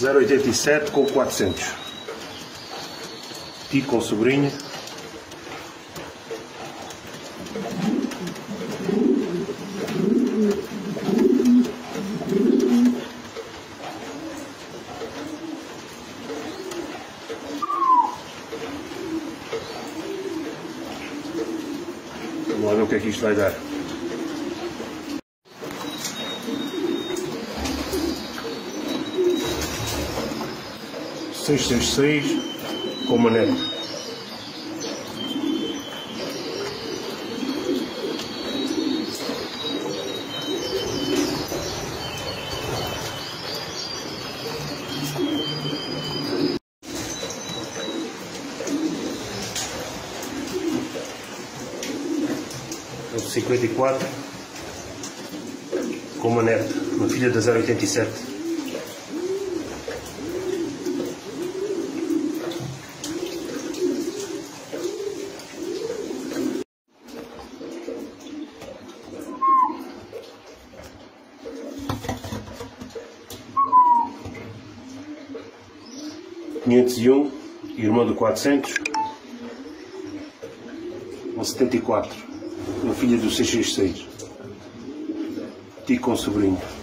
0,87 com 400. Tico com sobrinho. Vamos lá ver o que é que isto vai dar. $606 com maneiro. $54 com maneiro, uma filha da 087. $501, irmã do 400, uma 74, uma filha do 666, tico com sobrinho.